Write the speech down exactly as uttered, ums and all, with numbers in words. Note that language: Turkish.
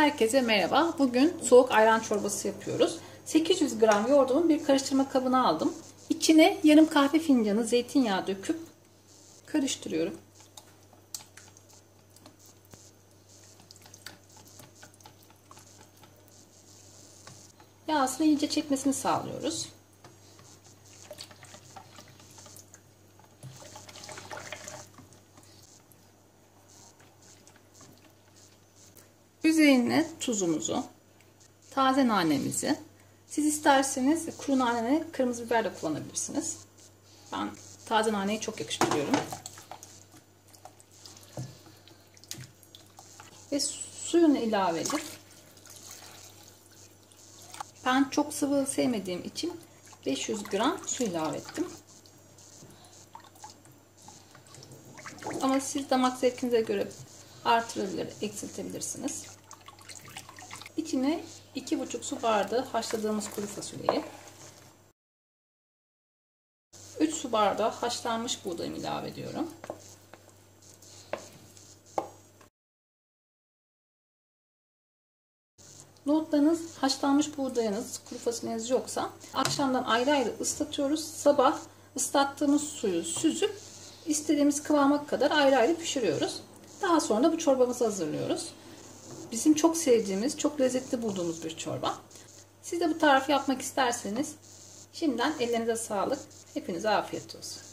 Herkese merhaba. Bugün soğuk ayran çorbası yapıyoruz. sekiz yüz gram yoğurdumu bir karıştırma kabına aldım. İçine yarım kahve fincanı zeytinyağı döküp karıştırıyorum. Yağsını iyice çekmesini sağlıyoruz. Üzerine tuzumuzu, taze nanemizi, siz isterseniz kuru nane, kırmızı biber de kullanabilirsiniz. Ben taze naneyi çok yakıştırıyorum. Ve suyunu ilave edip, ben çok sıvı sevmediğim için beş yüz gram su ilave ettim. Ama siz damak zevkinize göre artırabilir, eksiltebilirsiniz. İçine iki buçuk su bardağı haşladığımız kuru fasulyeyi, üç su bardağı haşlanmış buğdayımı ilave ediyorum. Nohutlarınız, haşlanmış buğdayınız, kuru fasulyeniz yoksa akşamdan ayrı ayrı ıslatıyoruz. Sabah ıslattığımız suyu süzüp istediğimiz kıvama kadar ayrı ayrı pişiriyoruz. Daha sonra da bu çorbamızı hazırlıyoruz. Bizim çok sevdiğimiz, çok lezzetli bulduğumuz bir çorba. Siz de bu tarifi yapmak isterseniz şimdiden ellerinize sağlık. Hepinize afiyet olsun.